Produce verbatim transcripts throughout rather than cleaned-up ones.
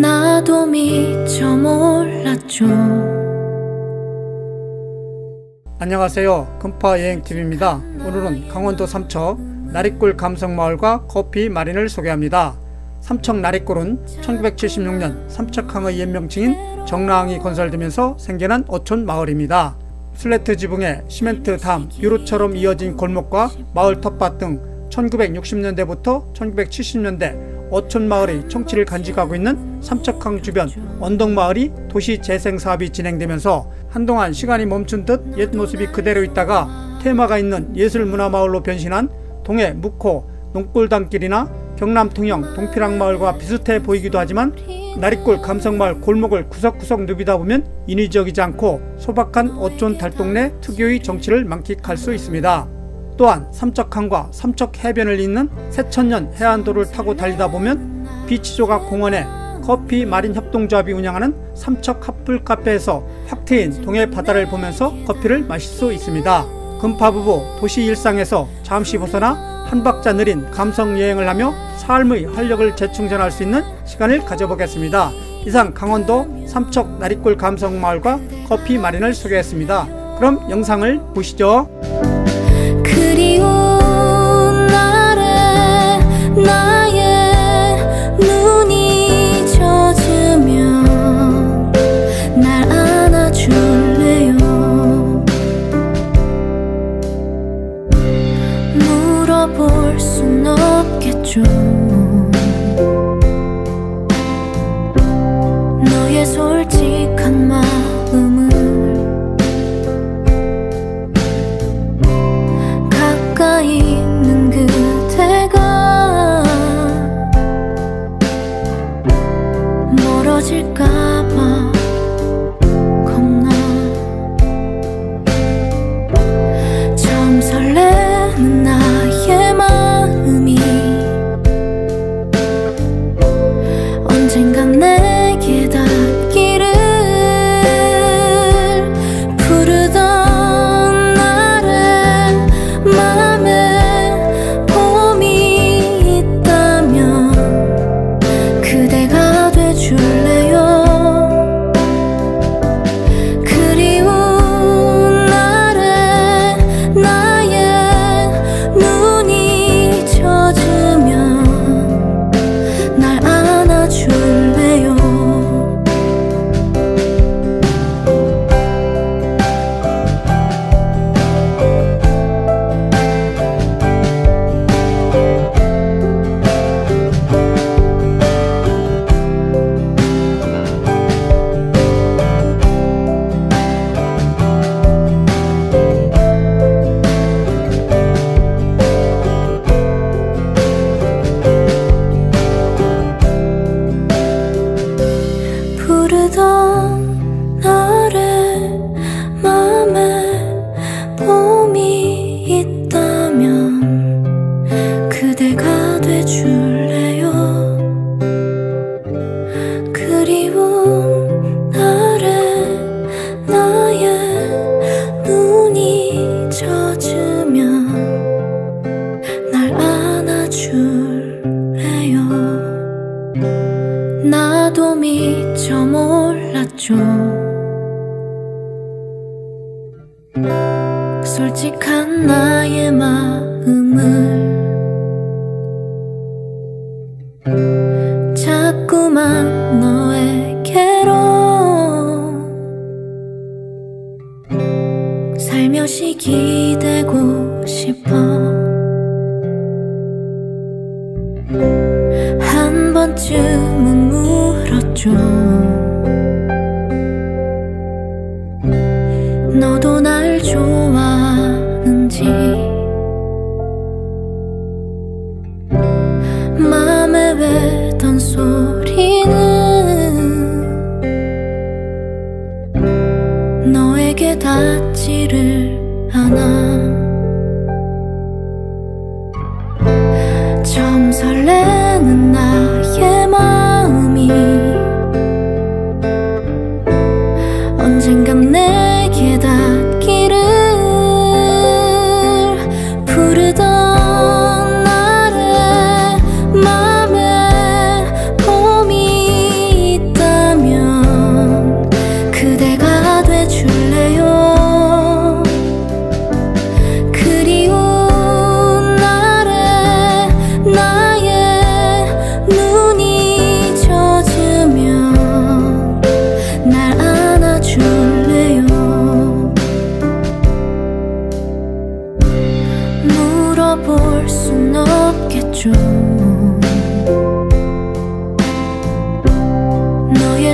나도 미처 몰랐죠. 안녕하세요, 금파여행티비입니다. 오늘은 강원도 삼척 나릿골 감성마을과 커피마린을 소개합니다. 삼척 나릿골은 천구백칠십육 년 삼척항의 옛명칭인 정라항이 건설되면서 생겨난 어촌 마을입니다. 슬레트 지붕에 시멘트 담, 유로처럼 이어진 골목과 마을 텃밭 등 천구백육십 년대부터 천구백칠십 년대 어촌 마을의 청취를 간직하고 있는 삼척항 주변 언덕마을이 도시 재생 사업이 진행되면서 한동안 시간이 멈춘 듯 옛 모습이 그대로 있다가 테마가 있는 예술문화 마을로 변신한 동해 묵호, 농골담길이나 경남 통영 동피랑마을과 비슷해 보이기도 하지만 나릿골 감성마을 골목을 구석구석 누비다 보면 인위적이지 않고 소박한 어촌 달동네 특유의 정취를 만끽할 수 있습니다. 또한 삼척항과 삼척해변을 잇는 새천년 해안도를 타고 달리다 보면 비치조각 공원에 커피마린 협동조합이 운영하는 삼척 핫플 카페에서 확 트인 동해 바다를 보면서 커피를 마실 수 있습니다. 금파부부 도시 일상에서 잠시 벗어나 한 박자 느린 감성 여행을 하며 삶의 활력을 재충전할 수 있는 시간을 가져보겠습니다. 이상 강원도 삼척 나릿골 감성마을과 커피마린을 소개했습니다. 그럼 영상을 보시죠. 그리운 날에 나의 눈이 젖으면 날 안아줄래요? 볼 순 없겠죠. 너의 솔직한 마음을 가까이 있는 그대가 멀어질까봐 겁나 참 설레는 나의 나도 미처 몰랐죠. 솔직한 나의 마음을 자꾸만 너에게로 살며시 기대고 싶어. 한 번쯤은 물었죠. 너도 날 좋아하는지 맘에 외던 소리는 너에게 닿지를 않아. 참 설레는 나의 마음이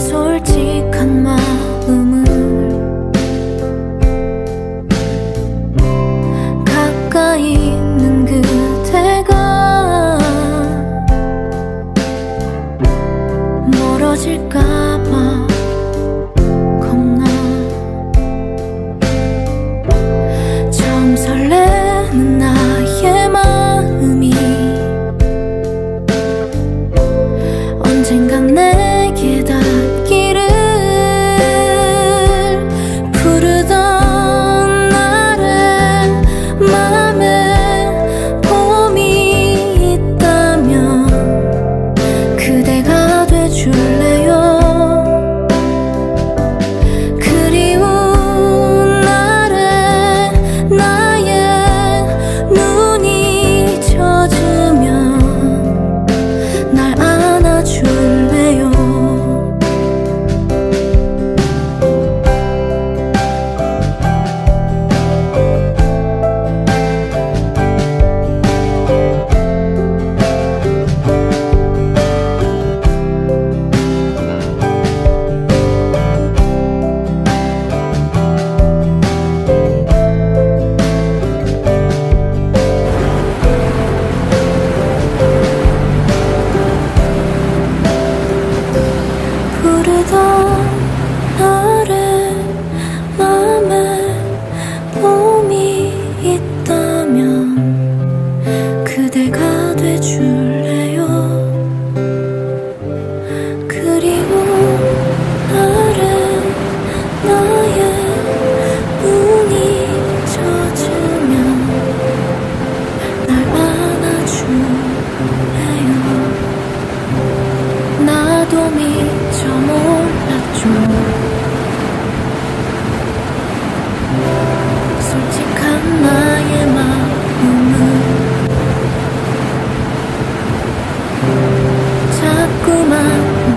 솔직한 마음을 가까이 있는 그대가 멀어질까봐 겁나 참 설레는 나의 마음이 언젠간 내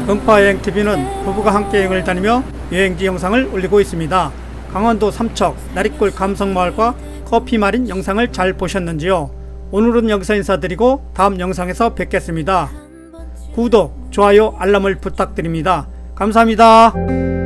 금파여행티비는 부부가 함께 여행을 다니며 여행지 영상을 올리고 있습니다. 강원도 삼척 나릿골 감성마을과 커피마린 영상을 잘 보셨는지요? 오늘은 여기서 인사드리고 다음 영상에서 뵙겠습니다. 구독, 좋아요, 알람을 부탁드립니다. 감사합니다.